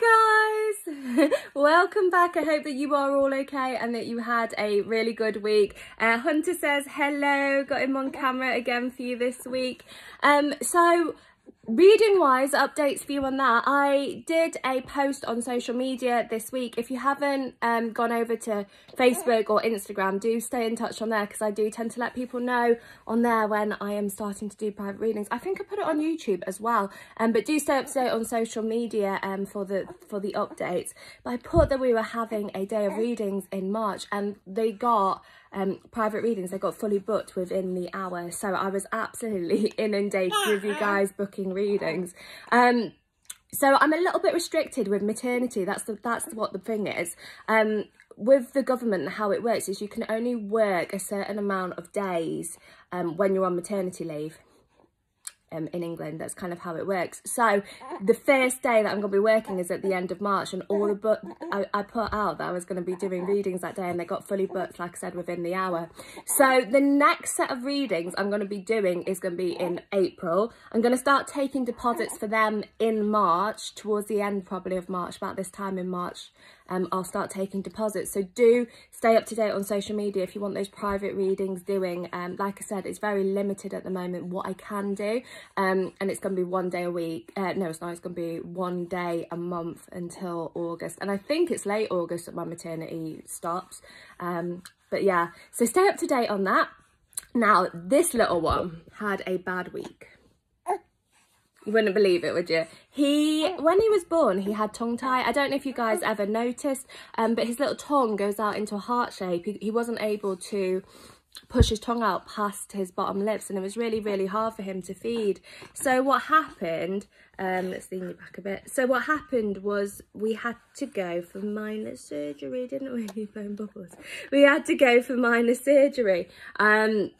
Hi guys, welcome back. I hope that you are all okay and that you had a really good week. Hunter says hello, got him on camera again for you this week. So reading wise, updates for you on that. I did a post on social media this week. If you haven't gone over to Facebook or Instagram, do stay in touch on there because I do tend to let people know on there when I am starting to do private readings. I think I put it on YouTube as well, but do stay up to date on social media for the updates. But I put that we were having a day of readings in March and they got private readings. They got fully booked within the hour, so I was absolutely inundated with you guys booking readings. So I'm a little bit restricted with maternity. That's what the thing is. With the government, how it works is you can only work a certain amount of days when you're on maternity leave. In England, that's kind of how it works. So the first day that I'm going to be working is at the end of March, and all the book I put out that I was going to be doing readings that day, and they got fully booked, like I said, within the hour. So the next set of readings I'm going to be doing is going to be in April. I'm going to start taking deposits for them in March, towards the end probably of March, about this time in March. I'll start taking deposits, so do stay up to date on social media if you want those private readings doing. Like I said, it's very limited at the moment what I can do, and it's going to be one day a week. No, it's not. It's going to be one day a month until August, and I think it's late August that my maternity stops. But yeah, so stay up to date on that. Now, this little one had a bad week. You wouldn't believe it, would you? When he was born, he had tongue tie. I don't know if you guys ever noticed, but his little tongue goes out into a heart shape. He wasn't able to push his tongue out past his bottom lips, and it was really, really hard for him to feed. So what happened, let's lean you back a bit. So what happened was we had to go for minor surgery, didn't we? He's blowing bubbles. We had to go for minor surgery, and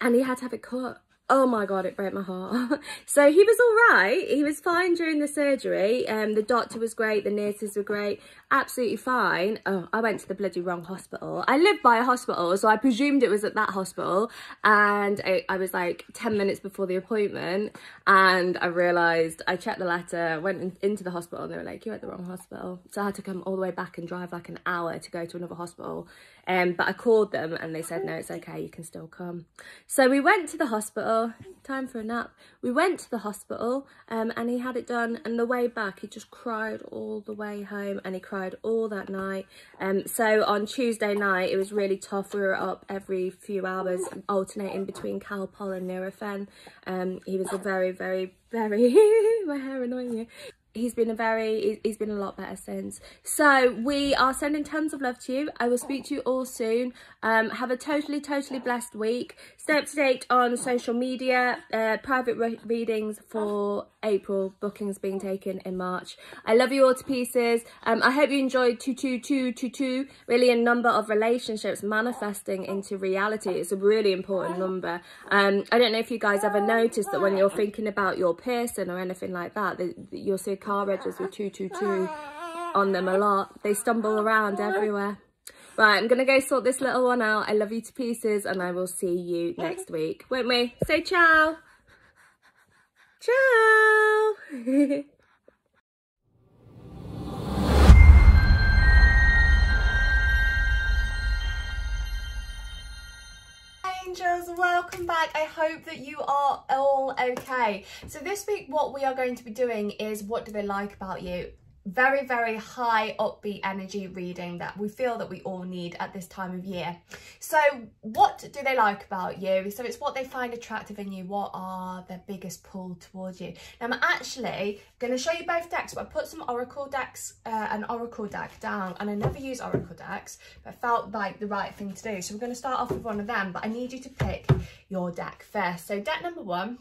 he had to have it cut. Oh my God, it broke my heart. So he was all right. He was fine during the surgery. The doctor was great. The nurses were great. Absolutely fine. Oh, I went to the bloody wrong hospital. I live by a hospital, so I presumed it was at that hospital. And I was like 10 minutes before the appointment. And I realised, I checked the letter, went into the hospital, and they were like, you're at the wrong hospital. So I had to come all the way back and drive like an hour to go to another hospital. But I called them and they said, no, it's okay. You can still come. So we went to the hospital. Time for a nap. We went to the hospital and he had it done, and the way back he just cried all the way home, and he cried all that night. So on Tuesday night it was really tough. We were up every few hours alternating between Calpol and Nurofen. He was a very, very, very my hair annoying you. He's been a lot better since. So we are sending tons of love to you. I will speak to you all soon. Have a totally blessed week. Stay up to date on social media. Private readings for April. Bookings being taken in March. I love you all to pieces. I hope you enjoyed 22222. Really a number of relationships manifesting into reality. It's a really important number. I don't know if you guys ever noticed that when you're thinking about your person or anything like that, you'll see car registers with 222 on them a lot. They stumble around everywhere. Right, I'm gonna go sort this little one out. I love you to pieces, and I will see you next week, won't we? Say ciao. Ciao. Angels, welcome back. I hope that you are all okay. So this week what we are going to be doing is what do they like about you? Very, very high upbeat energy reading that we feel that we all need at this time of year. So what do they like about you? So it's what they find attractive in you. What are their biggest pull towards you? Now I'm actually going to show you both decks, but I put some oracle decks, an oracle deck down, and I never use oracle decks, but I felt like the right thing to do. So we're going to start off with one of them, but I need you to pick your deck first. So deck number one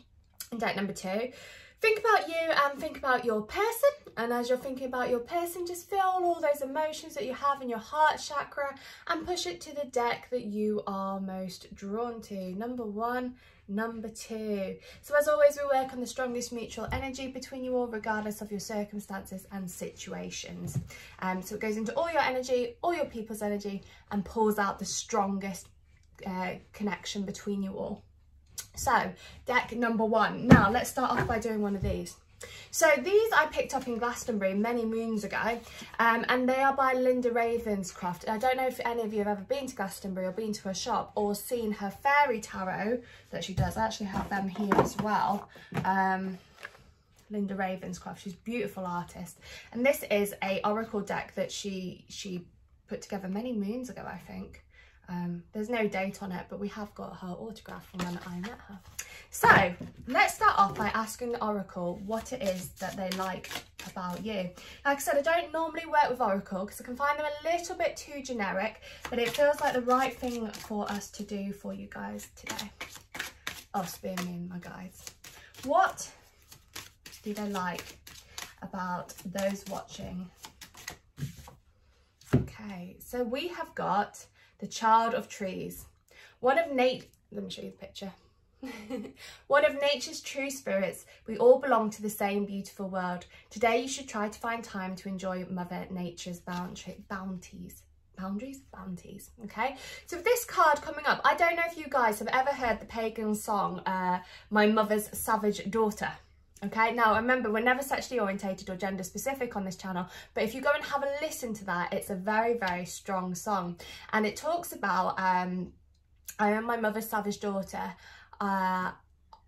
and deck number two. Think about you and think about your person, and as you're thinking about your person, just feel all those emotions that you have in your heart chakra and push it to the deck that you are most drawn to. Number one, number two. So as always, we work on the strongest mutual energy between you all, regardless of your circumstances and situations. So it goes into all your energy, all your people's energy, and pulls out the strongest connection between you all. So deck number one. Now let's start off by doing one of these. So these I picked up in Glastonbury many moons ago, and they are by Linda Ravenscroft. I don't know if any of you have ever been to Glastonbury or been to her shop or seen her fairy tarot that she does. I actually have them here as well. Linda Ravenscroft, she's a beautiful artist. And this is a oracle deck that she put together many moons ago, I think. There's no date on it, but we have got her autograph from when I met her. So let's start off by asking the oracle what it is that they like about you. Like I said, I don't normally work with oracle because I can find them a little bit too generic, but it feels like the right thing for us to do for you guys today. Us being me and my guides. What do they like about those watching? Okay, so we have got the Child of Trees, one of nature. Let me show you the picture. One of nature's true spirits, we all belong to the same beautiful world. Today you should try to find time to enjoy Mother Nature's bounties. Okay, so this card coming up, I don't know if you guys have ever heard the pagan song My Mother's Savage Daughter. Okay, now remember, we're never sexually orientated or gender specific on this channel, but if you go and have a listen to that, it's a very, very strong song. And it talks about, I am my mother's savage daughter,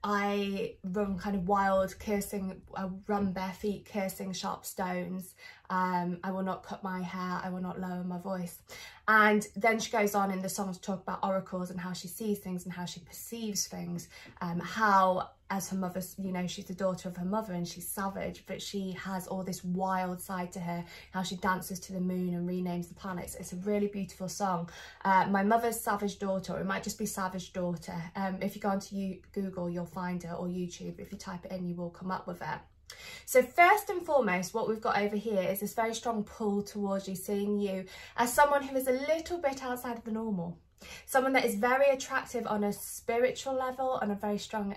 I run kind of wild, cursing, I run bare feet, cursing sharp stones, I will not cut my hair, I will not lower my voice. And then she goes on in the song to talk about oracles and how she sees things and how she perceives things, how as her mother, you know, she's the daughter of her mother and she's savage, but she has all this wild side to her, how she dances to the moon and renames the planets. It's a really beautiful song. My Mother's Savage Daughter, or it might just be Savage Daughter. If you go onto Google, you'll find her, or YouTube. If you type it in, you will come up with it. So first and foremost, what we've got over here is this very strong pull towards you, seeing you as someone who is a little bit outside of the normal. Someone that is very attractive on a spiritual level, on a very strong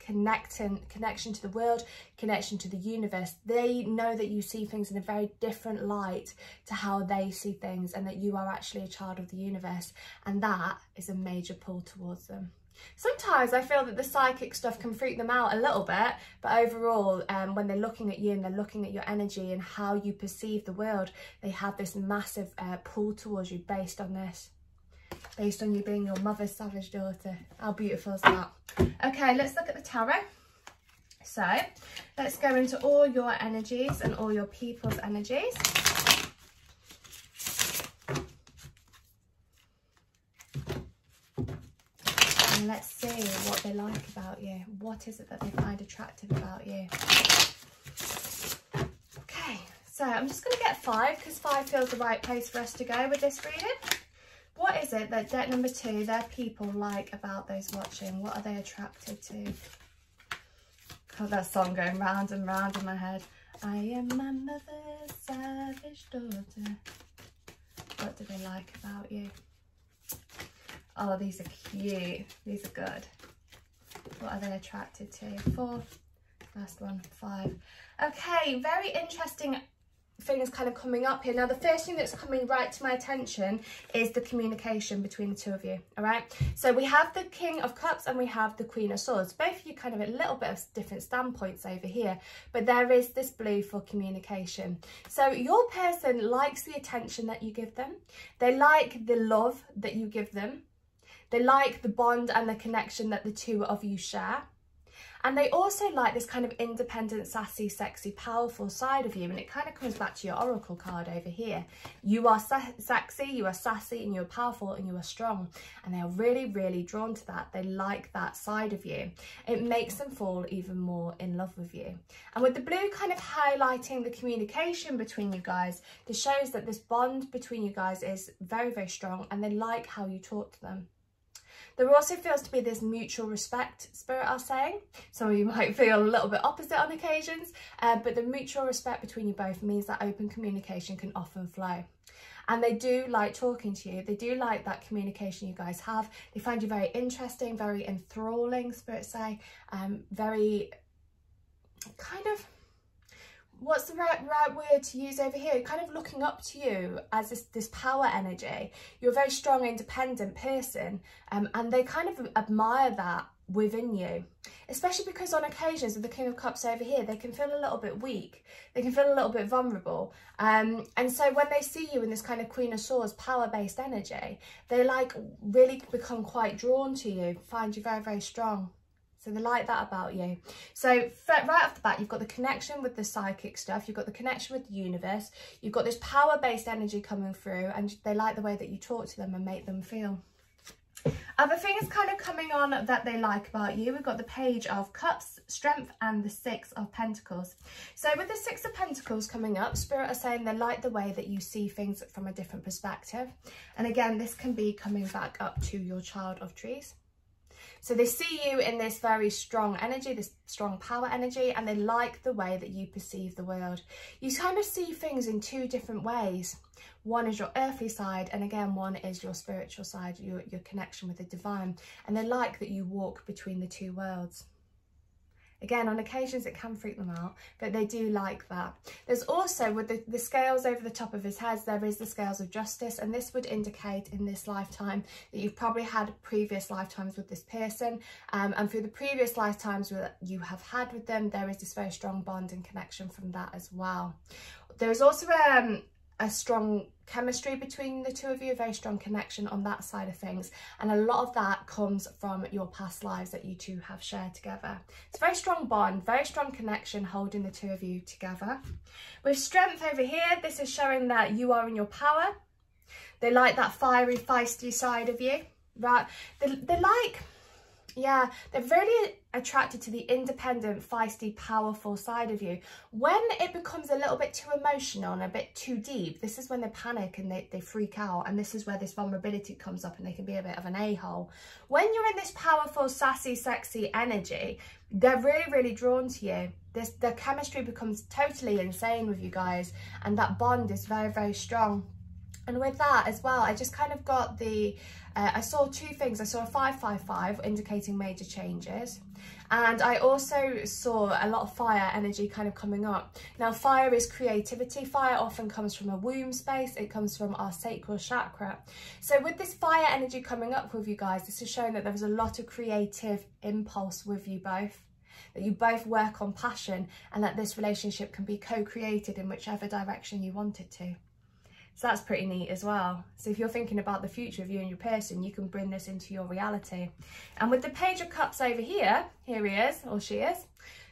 connection to the world, connection to the universe. They know that you see things in a very different light to how they see things, and that you are actually a child of the universe, and that is a major pull towards them. Sometimes I feel that the psychic stuff can freak them out a little bit, but overall, when they're looking at you and they're looking at your energy and how you perceive the world, they have this massive pull towards you based on this, based on you being your mother's savage daughter. How beautiful is that? Okay, let's look at the tarot. So let's go into all your energies and all your people's energies. And let's see what they like about you. What is it that they find attractive about you? Okay, so I'm just going to get 5 because 5 feels the right place for us to go with this reading. What is it that deck number 2, their people, like about those watching? What are they attracted to? God, that song going round and round in my head. I am my mother's savage daughter. What do they like about you? Oh, these are cute. These are good. What are they attracted to? 4. Last one, 5. Okay, very interesting things kind of coming up here. Now, the first thing that's coming right to my attention is the communication between the two of you. All right, so we have the King of Cups and we have the Queen of Swords. Both of you kind of a little bit of different standpoints over here, but there is this blue for communication. So your person likes the attention that you give them. They like the love that you give them. They like the bond and the connection that the two of you share. And they also like this kind of independent, sassy, sexy, powerful side of you. And it kind of comes back to your oracle card over here. You are sexy, you are sassy, and you're powerful, and you are strong. And they are really, really drawn to that. They like that side of you. It makes them fall even more in love with you. And with the blue kind of highlighting the communication between you guys, this shows that this bond between you guys is very, very strong. And they like how you talk to them. There also feels to be this mutual respect spirit, I'll say. Some of you might feel a little bit opposite on occasions, but the mutual respect between you both means that open communication can often flow. And they do like talking to you. They do like that communication you guys have. They find you very interesting, very enthralling, spirit say, very kind of, what's the right word to use over here? Kind of looking up to you as this power energy. You're a very strong, independent person, and they kind of admire that within you, especially because on occasions with the King of Cups over here, they can feel a little bit weak, they can feel a little bit vulnerable, and so when they see you in this kind of Queen of Swords power-based energy, they like really become quite drawn to you, find you very, very strong. So they like that about you. So right off the bat, you've got the connection with the psychic stuff, you've got the connection with the universe, you've got this power-based energy coming through, and they like the way that you talk to them and make them feel. Other things kind of coming on that they like about you, we've got the Page of Cups, Strength, and the Six of Pentacles. So with the Six of Pentacles coming up, Spirit are saying they like the way that you see things from a different perspective. And again, this can be coming back up to your Child of Trees. So they see you in this very strong energy, this strong power energy, and they like the way that you perceive the world. You kind of see things in two different ways. One is your earthly side, and again, one is your spiritual side, your connection with the divine. And they like that you walk between the two worlds. Again, on occasions it can freak them out, but they do like that. There's also, with the scales over the top of his head, there is the scales of justice, and this would indicate in this lifetime that you've probably had previous lifetimes with this person, and through the previous lifetimes that you have had with them, there is this very strong bond and connection from that as well. There is also a strong chemistry between the two of you, a very strong connection on that side of things, and a lot of that comes from your past lives that you two have shared together. It's a very strong bond, very strong connection holding the two of you together. With Strength over here, this is showing that you are in your power. They like that fiery, feisty side of you, right? They like, yeah, they're really attracted to the independent, feisty, powerful side of you. When it becomes a little bit too emotional and a bit too deep, this is when they panic and they freak out, and this is where this vulnerability comes up and they can be a bit of an a-hole. When you're in this powerful, sassy, sexy energy, they're really, really drawn to you. The chemistry becomes totally insane with you guys, and that bond is very, very strong. And with that as well, I just kind of got the, I saw two things. I saw a 555 indicating major changes. And I also saw a lot of fire energy kind of coming up. Now, fire is creativity. Fire often comes from a womb space. It comes from our sacral chakra. So with this fire energy coming up with you guys, this is showing that there was a lot of creative impulse with you both, that you both work on passion, and that this relationship can be co-created in whichever direction you want it to. So that's pretty neat as well. So if you're thinking about the future of you and your person, you can bring this into your reality. And with the Page of Cups over here, here he is, or she is,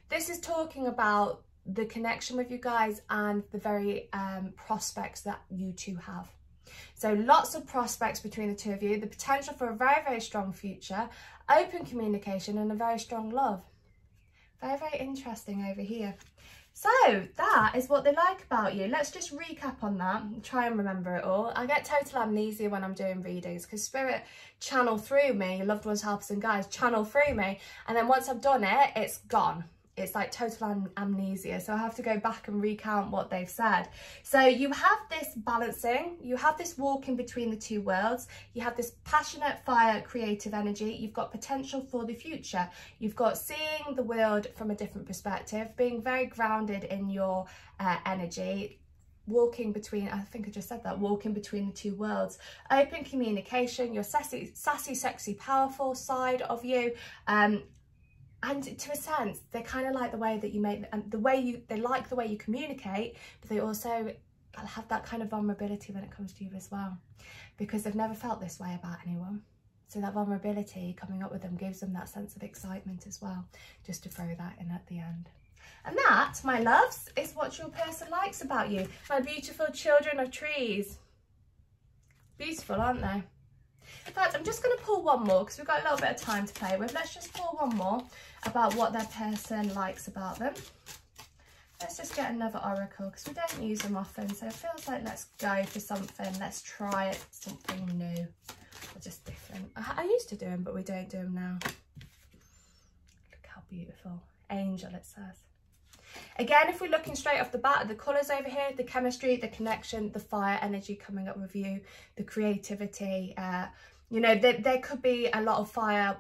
this is talking about the connection with you guys and the very prospects that you two have. So lots of prospects between the two of you, the potential for a very, very strong future, open communication, and a very strong love. Very, very interesting over here. So that is what they like about you. Let's just recap on that and try and remember it all. I get total amnesia when I'm doing readings because Spirit channel through me, loved ones, helpers and guides channel through me, and then once I've done it, it's gone. It's like total amnesia, so I have to go back and recount what they've said. So you have this balancing, you have this walking between the two worlds, you have this passionate, fire, creative energy, you've got potential for the future, you've got seeing the world from a different perspective, being very grounded in your energy, walking between, I think I just said that, walking between the two worlds, open communication, your sassy, sexy, powerful side of you, and to a sense, they kind of like the way that you make, and they like the way you communicate, but they also have that kind of vulnerability when it comes to you as well, because they've never felt this way about anyone. So that vulnerability coming up with them gives them that sense of excitement as well, just to throw that in at the end. And that, my loves, is what your person likes about you, my beautiful children of trees. Beautiful, aren't they? In fact, I'm just going to pull one more because we've got a little bit of time to play with. Let's just pull one more about what their person likes about them. Let's just get another oracle because we don't use them often. So it feels like let's go for something. Let's try it, something new or just different. I used to do them, but we don't do them now. Look how beautiful. Angel, it says. Again, if we're looking straight off the bat at the colours over here, the chemistry, the connection, the fire energy coming up with you, the creativity, you know, there could be a lot of fire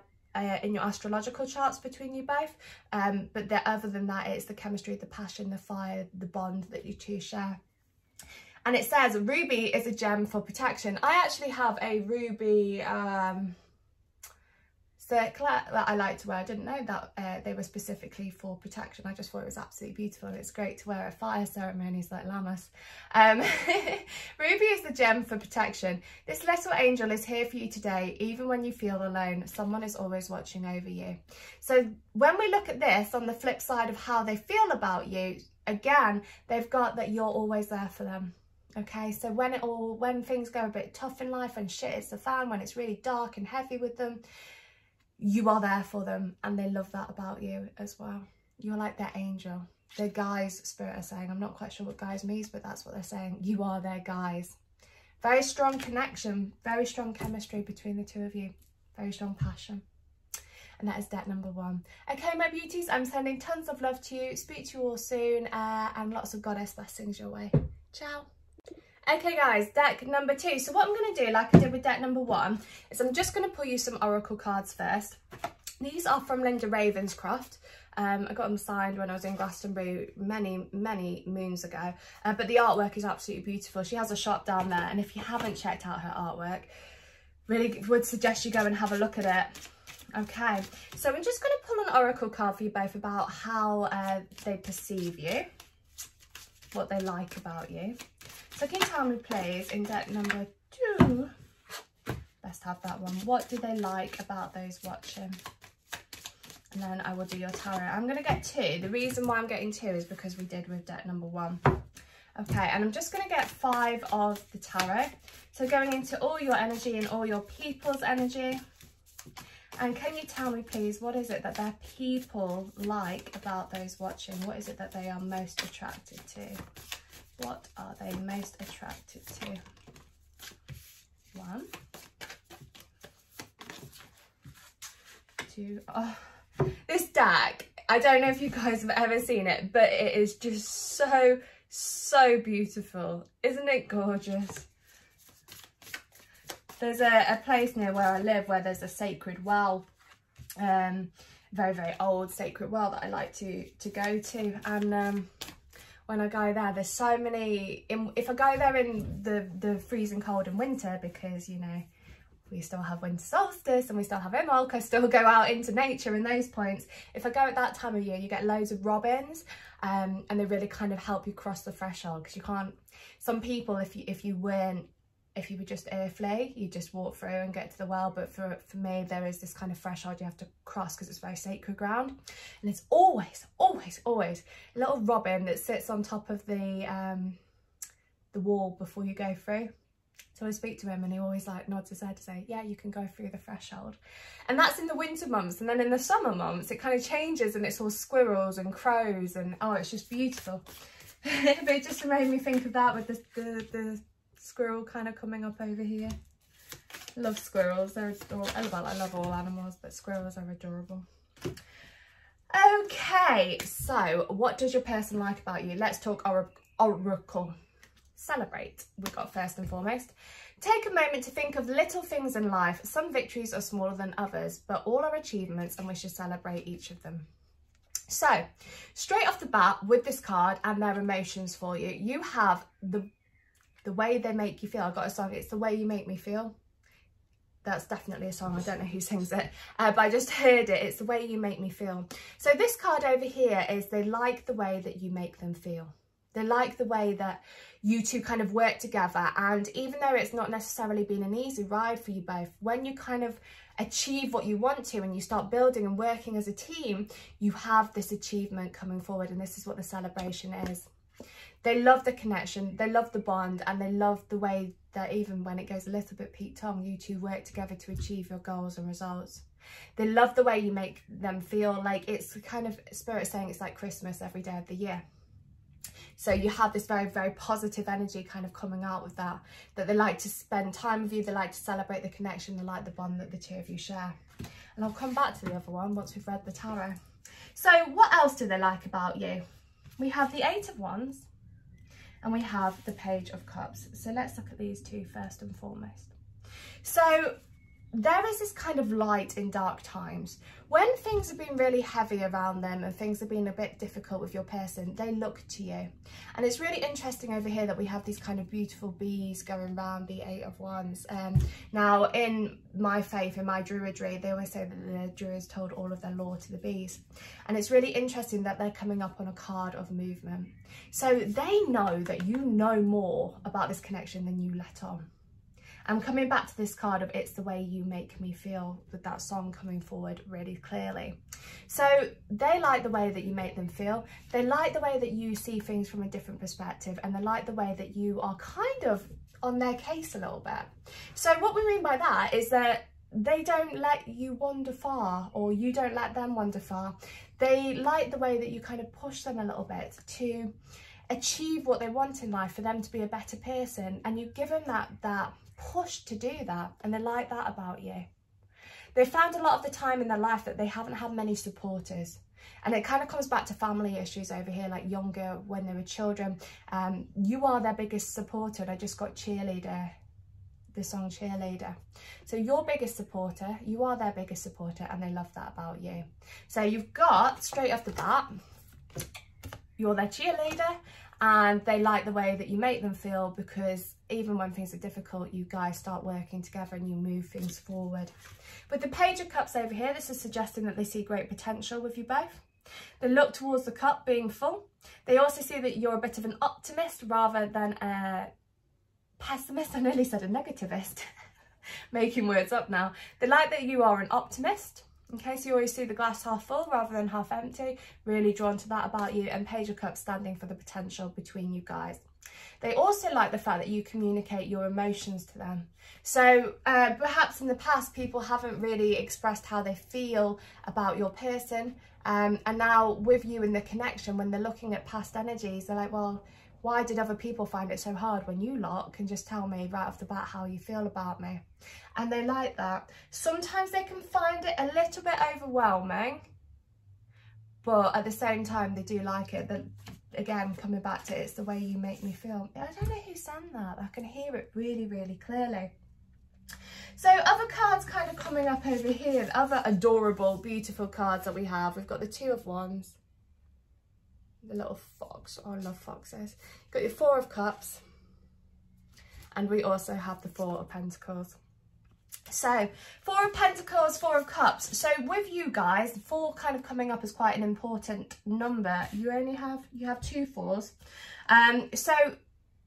in your astrological charts between you both, but other than that, it's the chemistry, the passion, the fire, the bond that you two share. And it says ruby is a gem for protection. I actually have a ruby circlet that I like to wear. I didn't know that they were specifically for protection. I just thought it was absolutely beautiful, and it's great to wear at fire ceremonies like Lammas. Ruby is the gem for protection. This little angel is here for you today, even when you feel alone. Someone is always watching over you. So when we look at this on the flip side of how they feel about you, again, they've got that you're always there for them. Okay, so when things go a bit tough in life and shit hits the fan, when it's really dark and heavy with them, you are there for them, and they love that about you as well. You're like their angel. Their guys spirit are saying, I'm not quite sure what guys means, but that's what they're saying. You are their guys. Very strong connection, very strong chemistry between the two of you, very strong passion. And that is deck number one. Okay, my beauties, I'm sending tons of love to you. Speak to you all soon, and lots of goddess blessings your way. Ciao. Okay guys, deck number two. So what I'm going to do, like I did with deck number one, is I'm just going to pull you some oracle cards first. These are from Linda Ravenscroft. I got them signed when I was in Glastonbury many moons ago, but the artwork is absolutely beautiful. She has a shop down there, and if you haven't checked out her artwork, really would suggest you go and have a look at it. Okay, so I'm just going to pull an oracle card for you both about how they perceive you, what they like about you. So can you tell me, please, in deck number two, let's have that one, what do they like about those watching? And then I will do your tarot. I'm going to get two. The reason why I'm getting two is because we did with deck number one. Okay, and I'm just going to get five of the tarot. So going into all your energy and all your people's energy. And can you tell me, please, what is it that their people like about those watching? What is it that they are most attracted to? What are they most attracted to? One. Two. Oh, this deck, I don't know if you guys have ever seen it, but it is just so beautiful. Isn't it gorgeous? There's a place near where I live where there's a sacred well, very old sacred well that I like to go to, and when I go there, there's so many, if I go there in the freezing cold in winter, because you know we still have winter solstice and we still have Imolc, I still go out into nature in those points. If I go at that time of year, you get loads of robins, and they really kind of help you cross the threshold, because you can't, some people, if you were just earthly, you just walk through and get to the well, but for me, there is this kind of threshold you have to cross because it's very sacred ground, and it's always a little robin that sits on top of the wall before you go through. So I speak to him, and he always like nods his head to say, yeah, you can go through the threshold. And that's in the winter months, and then in the summer months it kind of changes, and it's all squirrels and crows, and oh, it's just beautiful. But it just made me think of that with the squirrel kind of coming up over here. Love squirrels, they're adorable. Well, I love all animals, but squirrels are adorable. Okay, so what does your person like about you? Let's talk oracle. Celebrate, we've got first and foremost. Take a moment to think of little things in life. Some victories are smaller than others, but all are achievements, and we should celebrate each of them. So, straight off the bat with this card and their emotions for you, you have the way they make you feel. I've got a song, it's The Way You Make Me Feel. That's definitely a song, I don't know who sings it, but I just heard it. It's The Way You Make Me Feel. So this card over here is they like the way that you make them feel. They like the way that you two kind of work together. And even though it's not necessarily been an easy ride for you both, when you kind of achieve what you want to and you start building and working as a team, you have this achievement coming forward, and this is what the celebration is. They love the connection, they love the bond, and they love the way that even when it goes a little bit Pete Tong, you two work together to achieve your goals and results. They love the way you make them feel. Like, it's kind of spirit saying it's like Christmas every day of the year. So you have this very positive energy kind of coming out with that they like to spend time with you, they like to celebrate the connection, they like the bond that the two of you share. And I'll come back to the other one once we've read the tarot. So what else do they like about you? We have the Eight of Wands, and we have the Page of Cups. So let's look at these two first and foremost. So there is this kind of light in dark times. When things have been really heavy around them and things have been a bit difficult with your person, they look to you. And it's really interesting over here that we have these kind of beautiful bees going around, the Eight of Wands. Now, in my faith, in my Druidry, they always say that the Druids told all of their lore to the bees. And it's really interesting that they're coming up on a card of movement. So they know that you know more about this connection than you let on. I'm coming back to this card of It's the Way You Make Me Feel, with that song coming forward really clearly. So they like the way that you make them feel. They like the way that you see things from a different perspective, and they like the way that you are kind of on their case a little bit. So what we mean by that is that they don't let you wander far, or you don't let them wander far. They like the way that you kind of push them a little bit to achieve what they want in life, for them to be a better person, and you give them that push to do that, and they like that about you. They found a lot of the time in their life that they haven't had many supporters, and it kind of comes back to family issues over here, like younger when they were children. You are their biggest supporter. And I just got cheerleader, the song Cheerleader. So your biggest supporter, you are their biggest supporter, and they love that about you. So you've got straight off the bat, you're their cheerleader, and they like the way that you make them feel, because even when things are difficult, you guys start working together and you move things forward. With the Page of Cups over here, this is suggesting that they see great potential with you both. They look towards the cup being full. They also see that you're a bit of an optimist rather than a pessimist. I nearly said a negativist, making words up now. They like that you are an optimist. Okay, so you always see the glass half full rather than half empty. Really drawn to that about you. And Page of Cups standing for the potential between you guys. They also like the fact that you communicate your emotions to them. So perhaps in the past, people haven't really expressed how they feel about your person. And now with you in the connection, when they're looking at past energies, they're like, well, why did other people find it so hard when you lot can just tell me right off the bat how you feel about me? And they like that. Sometimes they can find it a little bit overwhelming, but at the same time, they do like it. That, again, coming back to It's the Way You Make Me Feel. I don't know who sang that. I can hear it really, really clearly. So other cards kind of coming up over here, other adorable, beautiful cards that we have. We've got the Two of Wands. The little fox, oh, I love foxes. You've got your Four of Cups, and we also have the Four of Pentacles. So Four of Pentacles, Four of Cups. So with you guys, four kind of coming up as quite an important number. You have two fours. So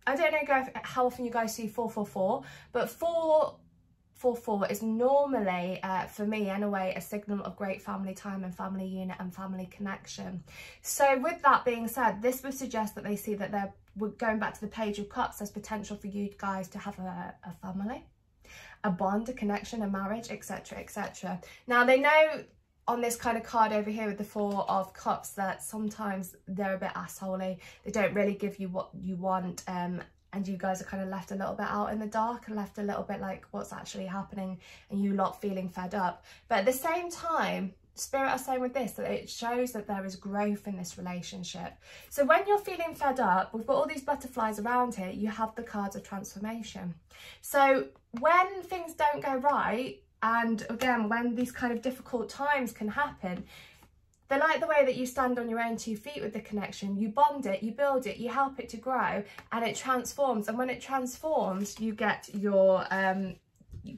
I don't know how often you guys see 444, but 444 is normally, for me anyway, a signal of great family time and family unit and family connection. So with that being said, this would suggest that they see that they're going back to the Page of Cups. There's potential for you guys to have a family, a bond, a connection, a marriage, etc., etc. Now, they know on this kind of card over here with the Four of Cups that sometimes they're a bit assholey. They don't really give you what you want, and you guys are kind of left a little bit out in the dark and left a little bit like, what's actually happening, and you lot feeling fed up. But at the same time, Spirit are saying with this that it shows that there is growth in this relationship. So when you're feeling fed up, we've got all these butterflies around here, you have the cards of transformation. So when things don't go right, and again, when these kind of difficult times can happen, they like the way that you stand on your own two feet with the connection. You bond it, you build it, you help it to grow, and it transforms. And when it transforms, you get your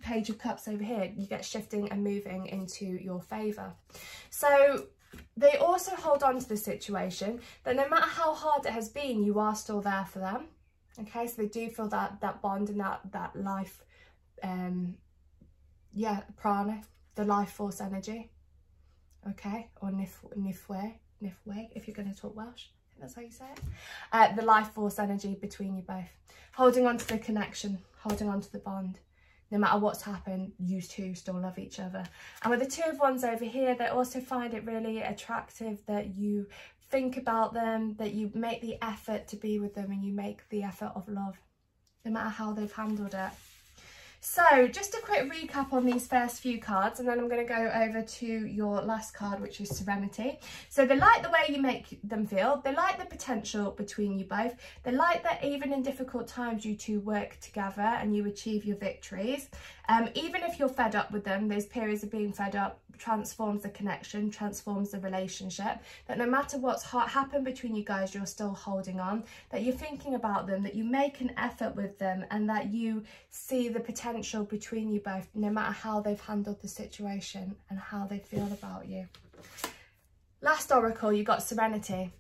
Page of Cups over here. You get shifting and moving into your favour. So they also hold on to the situation that no matter how hard it has been, you are still there for them. Okay, so they do feel that bond and that life, yeah, prana, the life force energy. Okay, or nifwe, if you're going to talk Welsh, I think that's how you say it. The life force energy between you both. Holding on to the connection, holding on to the bond. No matter what's happened, you two still love each other. And with the Two of Wands over here, they also find it really attractive that you think about them, that you make the effort to be with them, and you make the effort of love, no matter how they've handled it. So just a quick recap on these first few cards, and then I'm going to go over to your last card, which is Serenity. So they like the way you make them feel, they like the potential between you both, they like that even in difficult times you two work together and you achieve your victories. Even if you're fed up with them, those periods of being fed up transforms the connection, transforms the relationship, that no matter what's happened between you guys, you're still holding on, that you're thinking about them, that you make an effort with them, and that you see the potential between you both, no matter how they've handled the situation and how they feel about you. Last oracle, you got Serenity.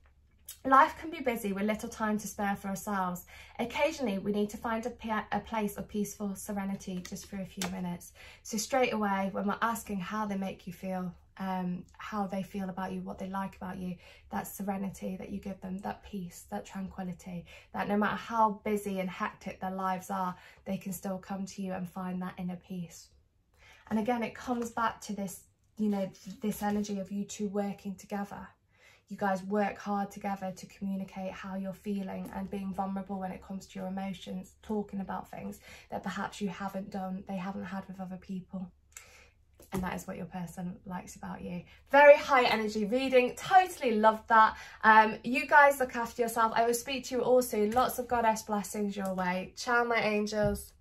Life can be busy with little time to spare for ourselves. Occasionally, we need to find a place of peaceful serenity just for a few minutes. So straight away, when we're asking how they make you feel, how they feel about you, what they like about you, that serenity that you give them, that peace, that tranquility, that no matter how busy and hectic their lives are, they can still come to you and find that inner peace. And again, it comes back to this, you know, this energy of you two working together. You guys work hard together to communicate how you're feeling and being vulnerable when it comes to your emotions, talking about things that perhaps you haven't done, they haven't had with other people. And that is what your person likes about you. Very high energy reading, totally loved that. You guys look after yourself. I will speak to you all soon. Lots of goddess blessings your way. Ciao, my angels.